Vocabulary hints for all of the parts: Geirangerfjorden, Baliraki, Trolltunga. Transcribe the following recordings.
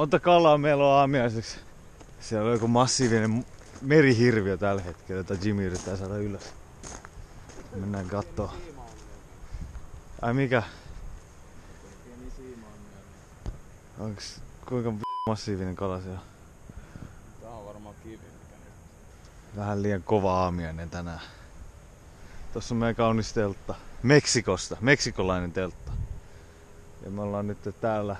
Monta kalaa meillä on aamiaiseksi. Siellä on joku massiivinen merihirviö tällä hetkellä, jota Jimmy yrittää saada ylös. Mennään kattoo. Ai mikä? Onks kuinka massiivinen kala siellä? Tää on varmaan kivi mikä nyt. Vähän liian kova aamiainen tänään. Tossa on meidän kaunis teltta. Meksikosta, meksikolainen teltta. Ja me ollaan nyt täällä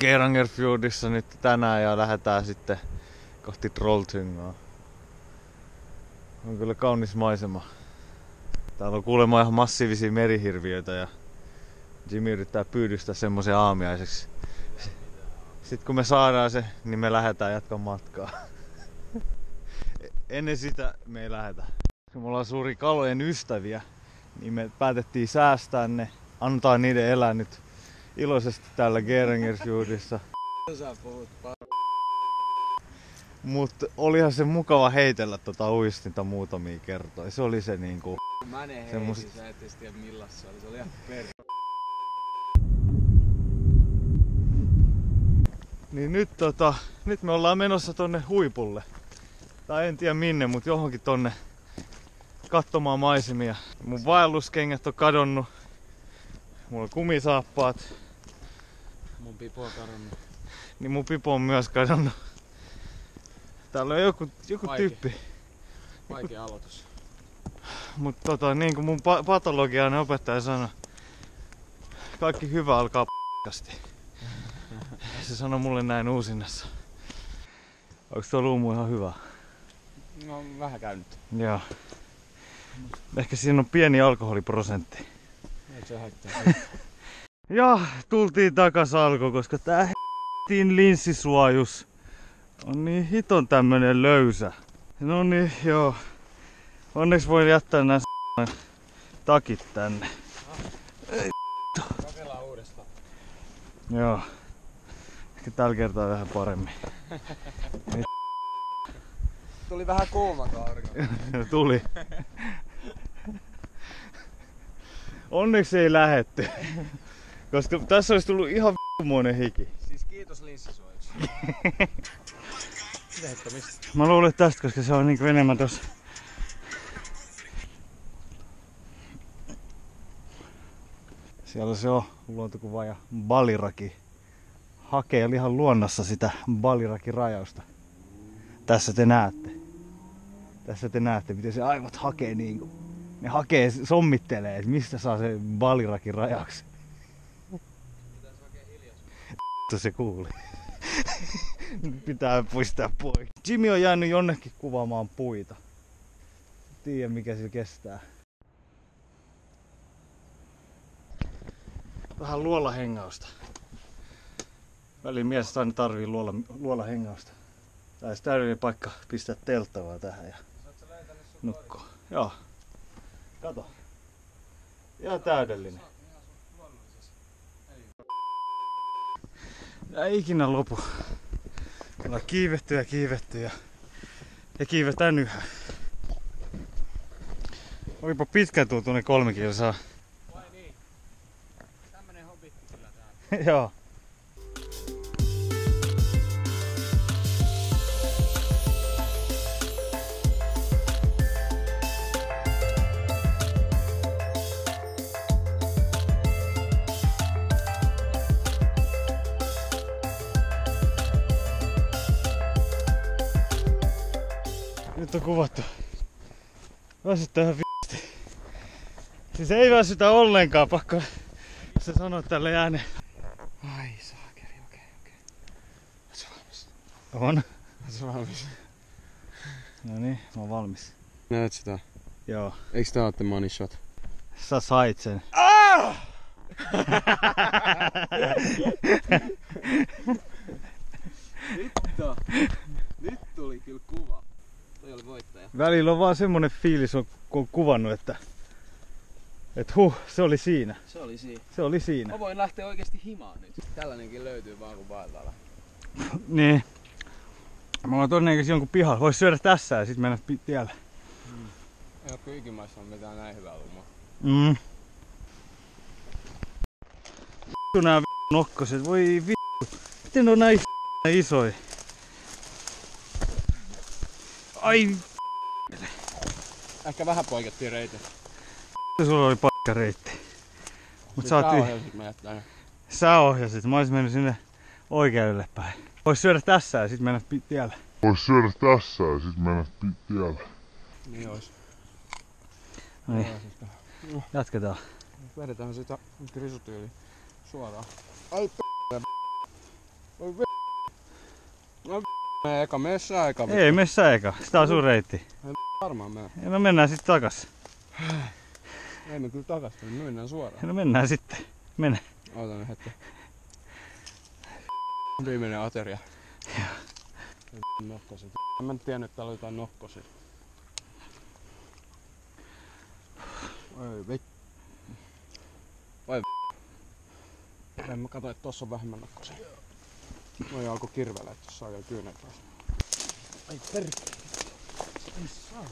Geirangerfjordissa nyt tänään ja lähdetään sitten kohti Trolltungaa. On kyllä kaunis maisema. Täällä on kuulemma ihan massiivisia merihirviöitä ja Jimmy yrittää pyydystää semmoisen aamiaiseksi. Sitten kun me saadaan se, niin me lähdetään jatkamaan matkaa. Ennen sitä me ei lähdetä. Kun me ollaan suuri kalojen ystäviä, niin me päätettiin säästää ne. Antaa niiden elää nyt iloisesti täällä Geirangerfjordissa. Mut olihan se mukava heitellä tota uistinta muutamia kertoja. Se oli se niinku... Mä en heitin, sä et tiedä millas se oli. Se oli ihan perä. Niin nyt nyt me ollaan menossa tonne huipulle. Tai en tiedä minne, mut johonkin tonne katsomaan maisemia. Mun vaelluskengät on kadonnut. Mulla on kumisaappaat. Mun pipo on kadonnut. Niin mun pipo on myös kadonnut. Täällä on joku tyyppi. Vaikea aloitus. Mut niin kuin mun patologian opettaja sanoi, kaikki hyvä alkaa p***asti. Se sanoi mulle näin uusinnassa. Onks tuo luumu ihan hyvä? No vähän käynyt. Joo. Ehkä siinä on pieni alkoholiprosentti. Ja tultiin takas alkoon, koska tää h***in linssisuojus on niin hiton tämmönen löysä. No niin, joo. Onneksi voin jättää nää takit tänne. Ei h***o. Kokeillaan uudestaan. Joo. Ehkä tällä kertaa vähän paremmin. Tuli vähän kuuma aurinko. Tuli. Onneksi ei lähetty, koska tässä olisi tullut ihan v***moinen hiki. Siis kiitos linssisuojus. Mä luulen tästä, koska se on niinku enemmän tossa. Siellä se on luontokuvaaja Baliraki. Hakee oli ihan luonnossa sitä Baliraki-rajausta. Tässä te näette. Tässä te näette, miten se aivot hakee niinku. Ne hakee, sommittelee, että mistä saa se Balirakin rajaksi. Pitäis hakee hiljaisuutta. Se kuuli. Nyt pitää puistaa pois. Jimmy on jäänyt jonnekin kuvaamaan puita. Tiedä mikä sillä kestää. Vähän luolahengausta. Väliin mielestä aina tarvii luolahengausta. Tää olisi täydellinen paikka pistää teltta vaan tähän ja nukkua. Joo. Kato. Ihan täydellinen. Tää ei ikinä lopu. Ollaan kiivetty ja kiivetty ja kiivetään yhä. Olipa pitkään tultu ne 3 kilsaa. Vai niin? Tämmönen hobitti kyllä täällä. Joo. Nyt on kuvattu. Väsyttää ihan v***sti. Siis ei väsytä ollenkaan, pakko se sanoa tälle ääneen. Ai saakeri, okei. Oot sä valmis? On. Oot sä valmis? Noniin, mä oon valmis. Näet sitä? Joo. Eiks tää oo the money shot? Sä sait sen. Ah! Vittu! Nyt tuli kyllä kuva. Välillä on vaan semmonen fiilis, kun on kuvannut, että se oli siinä. Se oli siinä. Se oli siinä. Mä voin lähteä oikeesti himaan nyt. Tällainenkin löytyy vaan kun vaeltaa. Niin. Mä oon todennäköisesti jonkun pihalla. Vois syödä tässä ja sit mennä tielle. Ei oo kyllä ikimaissa on mitään näin hyvää lumaa. Nää nokkoset. Voi vittu. miten on näin isoja? Ai ehkä vähän poikettiin reitin. Sulla oli paikkareitti. Mut sä ohjasit. Mä olis mennyt sinne oikealle päin. Vois syödä tässä ja sit mennä tiellä. Niin ois. Niin. Jatketaan. Vedetään sitä risutyyliä suoraan. Ai mene eka, mene sä eka. Ei mene sä eka, sitä on sun reitti. Ei varmaan mene. No mennään sit takas. Ei me kyllä takas, me mennään suoraan. No mennään sitten, mene. Ootan nyt hetken. Viimeinen ateria. Joo. Nokkoset. Mä en tiennyt, että täällä oli jotain nokkosia. Oi vittu. Oi vittu. Mä katsoin, että tossa on vähemmän nokkosia. Noi alkoi kirvellä, että tossa on jo kyynet taas. Ai perkele. Ei saa.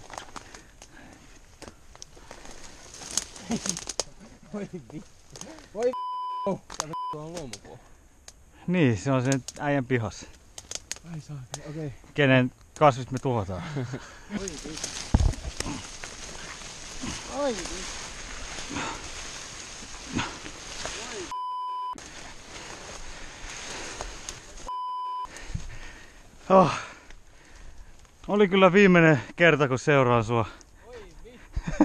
Voi vittu. Voi vittu. Tää vittu on luomupuu. Niin, se on sen äijän pihas. Ai saa, okei. Kenen kasvit me tuhotaan. Oi vittu. Ai vittu. Oh. Oli kyllä viimeinen kerta, kun seuraan sua. Oi vittu.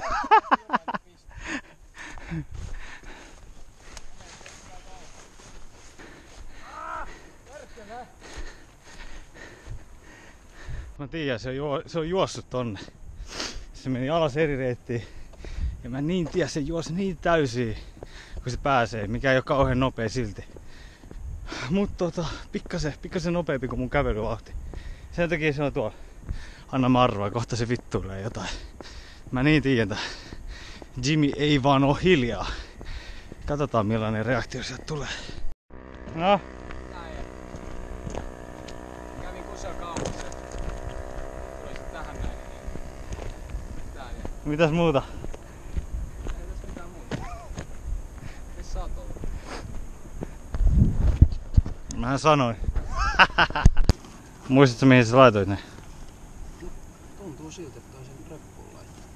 Mä tiedän, se on juossut tonne. Se meni alas eri reittiin. Ja mä niin tiedän, se juosi niin täysiä, kun se pääsee, mikä ei oo kauhean nopea silti. Mut pikkasen nopeampi kuin mun kävelyvauhti. Sen takia se on tuolla. Anna marroa, kohta se vittuilee jotain. Mä niin tiedän. Jimmy ei vaan oo hiljaa. Katsotaan millainen reaktio sieltä tulee. No. Kävin kusia kauas. Mitäs muuta? Ei tässä mitään muuta. Missä sä oot ollut? Mähän sanoin. Muistatko mihin sä laitoit ne? No, tuntuu siltä, että on sen reppuun laittanut.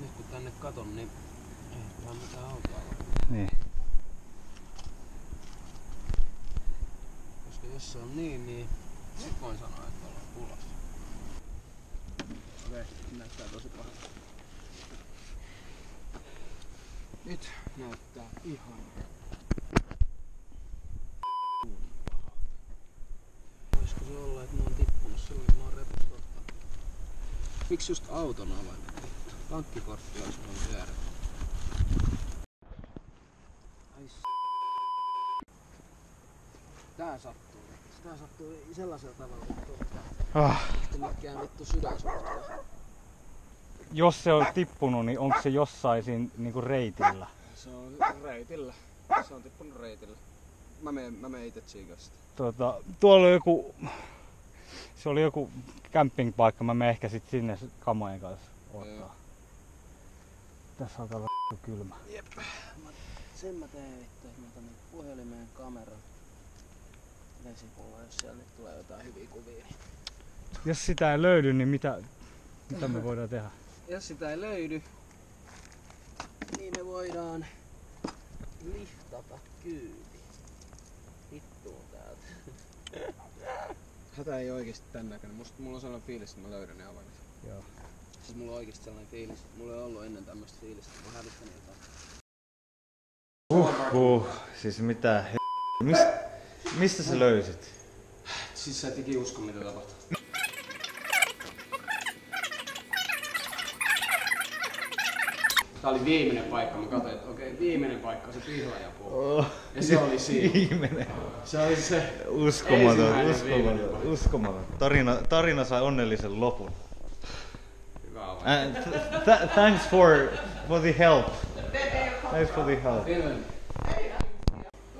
Nyt kun tänne katon, niin ei tää mitään autoa ole. Niin. Koska jos se on niin sit voin sanoa, että ollaan pulassa. Näyttää tosi pahalta. Nyt näyttää ihan pahalta. Voisiko se olla, että mä oon tippunut silloin, kun mä oon repusta ottanut? Miksi just auton alennettiin? Tankkikortti olisi voinut jäädä. Ai s***. Tää sattuu. Tää sattuu sellaisella tavalla, että mä käyn vittu sydänsuhteen. Jos se on tippunut, niin onko se jossain siinä niinku reitillä? Se on reitillä. Se on tippunut reitillä. Mä menen ite tsiikasta. Tuolla on joku... Se oli joku campingpaikka. Mä menen ehkä sit sinne kamojen kanssa ottaa. Tässä alkaa olla kylmä. Jep. Sen mä teen vittu, että mä otan niinku puhelimeen kameran. Vesipulla, jos siellä tulee jotain hyviä kuvia. Jos sitä ei löydy, niin mitä me voidaan tehdä? Jos sitä ei löydy, niin me voidaan liftata kyyti. Vittuun täältä. Hätä ei oikeesti tän näköinen. Mulla on sellainen fiilis, että mä löydän ne avaimet. Joo. Siis mulla on oikeesti sellainen fiilis. Mulla ei ollut ennen tämmöstä fiilistä. Mä hävittänyt jotain. Siis mitä he... Mistä sä löysit? Siis sä et ikin usko mitä tapahtuu. Tää oli viimeinen paikka, mä katsoin, että okei, viimeinen paikka, se pihlajapuu. Oh, ja se oli siinä. Viimeinen. Se oli se uskomaton. Tarina sai onnellisen lopun. Hyvä on. Thanks for the help. Thanks for the help.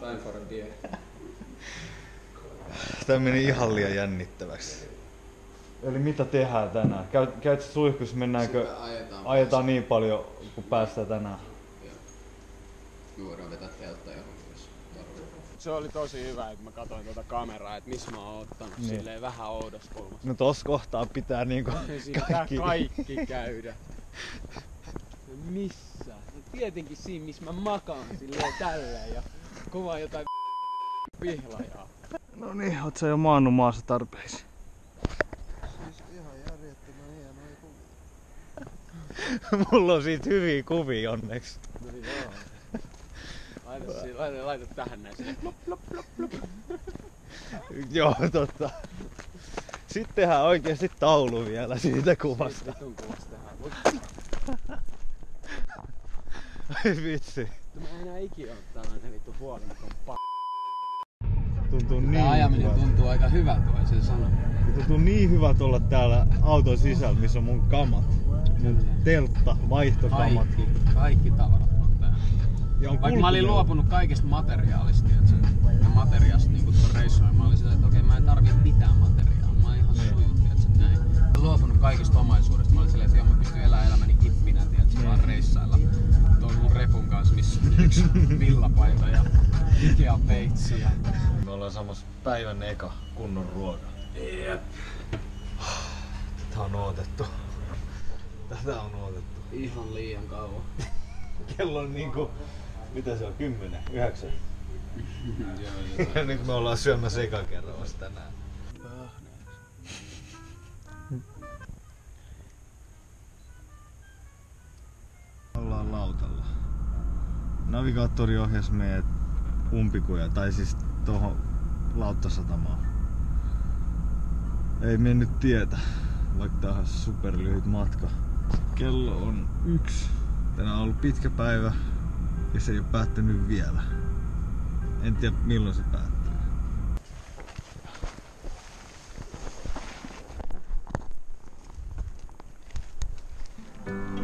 Time for a beer. Tää meni ihan liian jännittäväksi. Eli mitä tehdään tänään? Käyt sä suihkus, mennäänkö? Ajetaan niin paljon, kun päästään tänään. Joo. Me voidaan vetää teltta johonkin, jos tarvitaan. se oli tosi hyvä, kun mä katsoin tuota kameraa, että missä mä oon ottanut. Niin. Silleen vähän oudossa kulmassa. No tossa kohtaa pitää niinku kaikki käydä. No missä? No tietenkin siinä, missä mä makaan silleen tälleen ja kuvaan jotain pihlajaa. No niin, oot sä jo maannut maassa tarpeeksi? Siis ihan järjettömän hienoja kuvia. Mulla on siitä hyviä kuvia onneksi. No niin, laita tähän näin sinne. Plop, plop, plop, plop. Joo, totta. Sitten tehdään oikeesti taulu vielä siitä kuvasta. Sitten kuvasta tehdään. Ai vitsi. Mä en enää ikinä ole tällainen vittu huoli, mutta on tuntuu niin ajaminen hyvältä. Tuntuu aika hyvältä, vai sen sano. Tuntuu niin hyvältä olla täällä auton sisällä, missä on mun kamat. Mun teltta, vaihtokamat. Kaikki tavarat on täällä. Vaikka mä olin luopunut kaikista materiaalista, ja materiaalista niin tuon reissuun, mä olin silleen, että okei, mä en tarvii mitään materiaalia. Mä olin ihan sujut, näin. Mä olin luopunut kaikista omaisuudesta, mä olin silleen, että joo, mä pystyn elämään elämäni hippinä, vaan reissailla. Tuon mun repun kanssa, missä on yksi villapaita ja Ikea-peitsi. Me ollaan samassa päivän eka kunnon ruoka. Jep. Tätä on odotettu. Tätä on odotettu. Ihan liian kauan. Kello on niinku... Mitä se on? 10, 9? Ja nyt me ollaan syömässä ekan kerran vasta tänään. Ollaan lautalla. Navigaattori ohjasi meidät umpikuja, tai siis tohon lauttasatamaan. Ei mennyt tietä, vaikka tää on superlyhyt matka. Kello on 1. Tänään on ollut pitkä päivä ja se ei oo päättynyt vielä. En tiedä milloin se päättyy.